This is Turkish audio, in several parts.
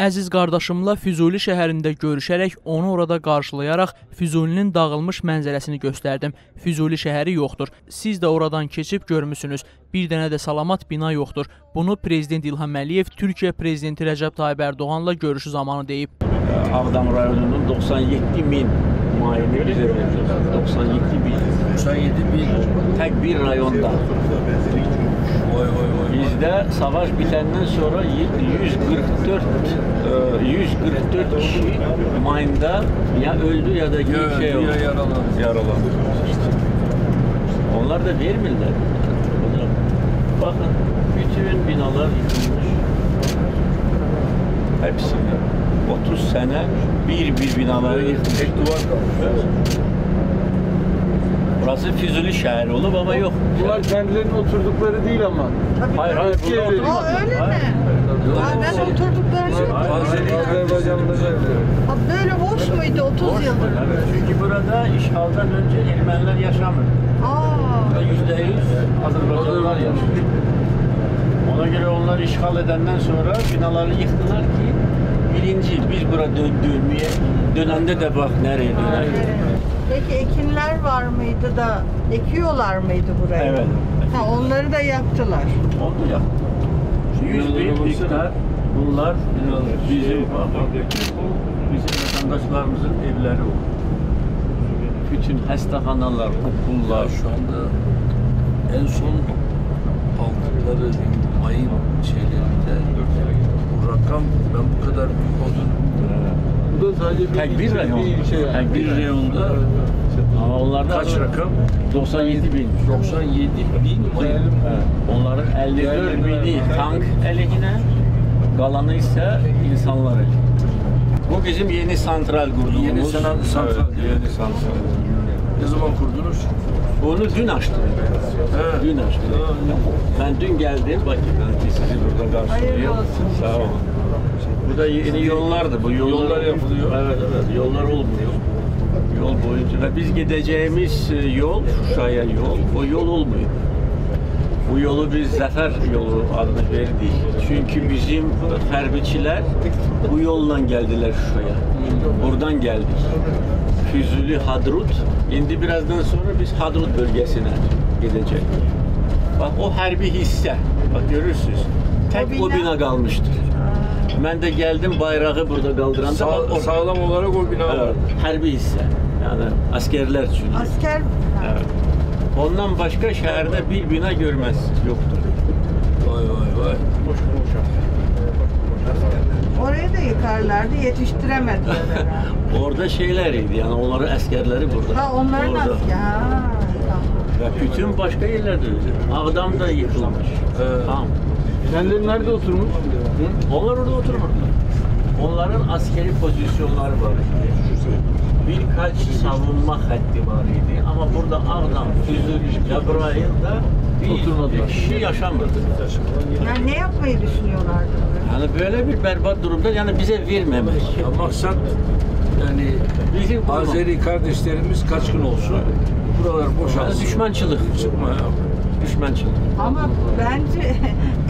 əziz qardaşımla Füzuli şəhərində görüşərək onu orada qarşılayaraq Füzulinin dağılmış mənzərəsini göstərdim. Füzuli şəhəri yoxdur. Siz də oradan keçib görmüsünüz. Bir dənə də salamat bina yoxdur. Bunu Prezident İlham Əliyev Türkiyə Prezidenti Rəcəb Tayyib Ərdoğanla görüşü zamanı deyib. Ağdam rayonunun 97.000 müayini üzərində 97.000 tək bir rayonda. Bizde savaş bitenden sonra 144 kişi mayında ya öldü ya da şey oldu. Yaralandı. Onlar da vermirler. Bakın bütün binalar yıkılmış. Hepsinde 30 sene bir binaları yıkılmış. Tek duvar kalmış. Burası Füzuli şehri olup ama yok. Bunlar kendilerinin oturdukları değil ama. Hayır burada oturmadı. Öyle mi? Ben oturdukları şey oturmadı. Böyle boş muydu 30 yıldır? Evet. Çünkü burada işgaldan önce Ermeniler yaşamıyor. %100 Azerbaycanlılar yaşıyor. Ona göre onlar işgal edenden sonra binaları yıktılar ki birinci biz burada döndüğümüye dönende de bak nereye döner. Peki ekinler var mıydı da ekiyorlar mıydı buraya? Evet. Ha, onları da yaktılar. Onu da yaktılar. 100.000 hektar bunlar bizim vatandaşlarımızın evleri oldu. Bütün hastahanalar, okullar şu anda en son aldıkları ayın şeylerinde bu rakam ben bu kadar büyük olduğunu. Tek bir reyonda kaç rakam? 97.000. 97.000 mayın. Onların 54.000'i tank eline, kalanı ise insanlar eline. Bu bizim yeni santral kurduğumuz. Yeni santral. Ne zaman kurdunuz? Onu dün açtım. Evet. Dün açtım. Ben dün geldim. Bakın sizi burada karşılayayım. Sağ olun. Burada yeni yollardı. Bu yollar yapılıyor. Evet. Yollar olmuyor. Yol boyunca. Biz gideceğimiz yol, Şuşa'ya yol, o yol olmuyor. Bu yolu biz Zafer yolu adını verdik. Çünkü bizim hərbiçilər bu yolla geldiler Şuşa'ya. Buradan geldik. Füzuli, Hadrut. İndi birazdan sonra biz Hadrut bölgesine gideceğiz. Bak o hərbi hissə. Bak görürsünüz. Tek o bina kalmıştır. Ben de geldim bayrağı burada kaldıranda sağlam olarak o bina var. Hərbi hissə. Yani askerler için. Asker. Evet. Ondan başka şehirde bir bina görmez yoktur. Vay. Oraya da yıkarlardı, yetiştiremediler. Orada şeyleriydi yani onların askerleri burada. Ha onların asker. Bütün başka yerlerde öyle. Ağdam da yıkılmış. Tamam. Kendileri nerede oturmuş? Onlar orada oturmadılar. Onların askeri pozisyonları var. Birkaç savunma hattı var idi ama burada Ağdam, Füzuli, Cəbrayıl'da bir kişi yaşamadı. Yani ne yapmayı düşünüyorlardı? Yani böyle bir berbat durumda yani bize vermemek. Ya maksat yani bizim Azeri kardeşlerimiz kaçkın olsun. Buralar boşalsın. Yani düşmançılık. Çıkma ya. Düşmançılık. Ama bence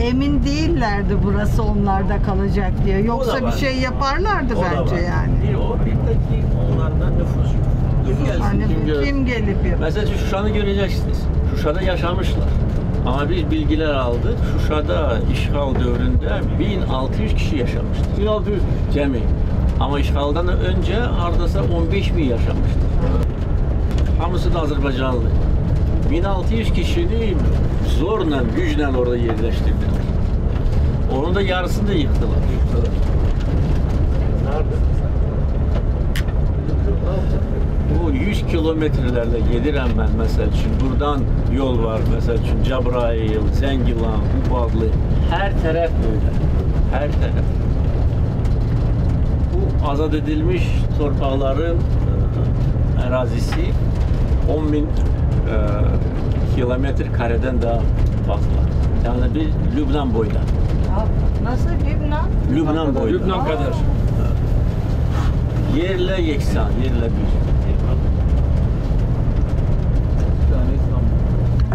emin değillerdi burası onlarda kalacak diye. Yoksa bir şey yaparlardı bence yani. Bir onlardan nüfus yok. Kim gelip yok. Mesela Şuşa'nı göreceksiniz. Şuşa'da yaşamışlar. Ama biz bilgiler aldık. Şuşa'da işgal dövründe 1600 kişi yaşamıştır. 1600 cemi. Ama işgaldan önce hardasa 15.000 yaşamıştır. Hamısı da Azerbaycanlı. 1600 kişini zorla, güclə orada yerleştirdiler. Onun da yarısını da yıktılar. Nerede? Bu 100 kilometrelerle gelirim ben mesela için. Buradan yol var mesela için. Cəbrayıl, Zengilan, Qubadlı. Her taraf böyle. Her taraf. Bu azad edilmiş torpaqların ərazisi 10.000 kilometre kareden daha fazla. Yani bir Lübnan boyda. Nasıl Lübnan? Lübnan boyda. Lübnan kadar. Yerle yeksan, yerle bir.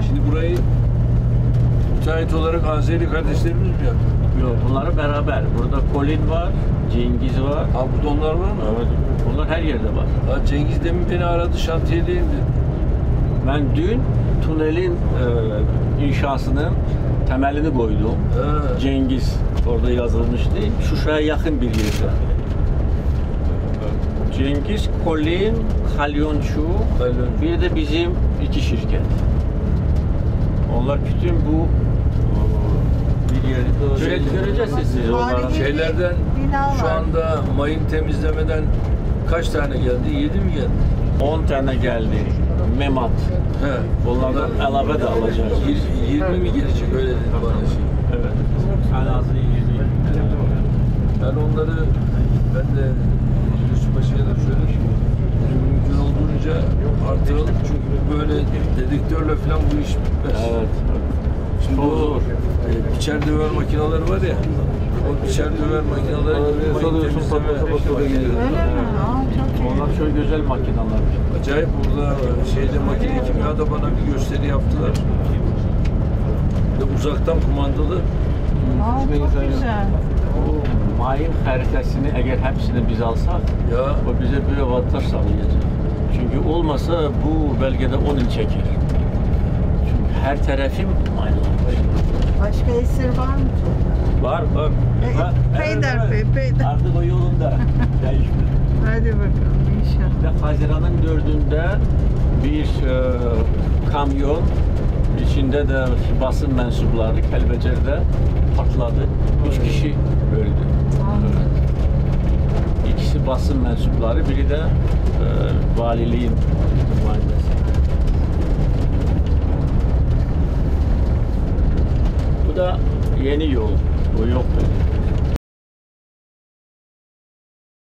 Şimdi burayı müteahhit olarak Azeri kardeşlerimiz mi yaptı? Yok, bunları beraber. Burada Kolin var, Cengiz var. Ha, burada onlar var mı? Evet. Bunlar her yerde var. Ha, Cengiz demin beni aradı, şantiyedeyim. Ben dün tünelin inşasının temelini koydum. Evet. Cengiz orada yazılmıştı. Şuşa'ya yakın bir yerde. Cengiz, Kolin, Halionçu, bir de bizim iki şirket. Onlar bütün bu bir yeri göreceksiniz siz onların şeylerden. Şu anda mayın temizlemeden kaç tane geldi? 7 mi geldi? 10 tane geldi. Memat. He. Onlardan elave de alacağız. 20 mi gelecek? Öyle dedi bana şey. Evet. En azı 20. Ben onları de Yusufbaşı'ya da şöyle mümkün olduğunca artıralım. Çünkü böyle dedektörle falan bu iş bitmez. Evet. Şimdi o biçer döver makineleri var ya, o biçer döver makineleri salıyorsun, patata geliyor. Onlar çok güzel makineler. Acayip burada şeyde makine kimyada bana bir gösteri yaptılar. Ve uzaktan kumandalı. Aa, çok güzel. O mayın haritasını eğer hepsini biz alsak, ya. O bize bir avantaj sağlayacak. Çünkü olmasa bu bölgede 10 yıl çeker. Her tarafım aynı. Başka esir var mı? Var, var. Peyderpey. Artık o yolunda değişmedi. Hadi bakalım inşallah. İşte Haziran'ın 4'ünde bir kamyon içinde de basın mensupları Kelbecer'de patladı. 3 kişi öldü. İkisi basın mensupları, biri de valiliğin validesi. Da yeni yol, bu yok.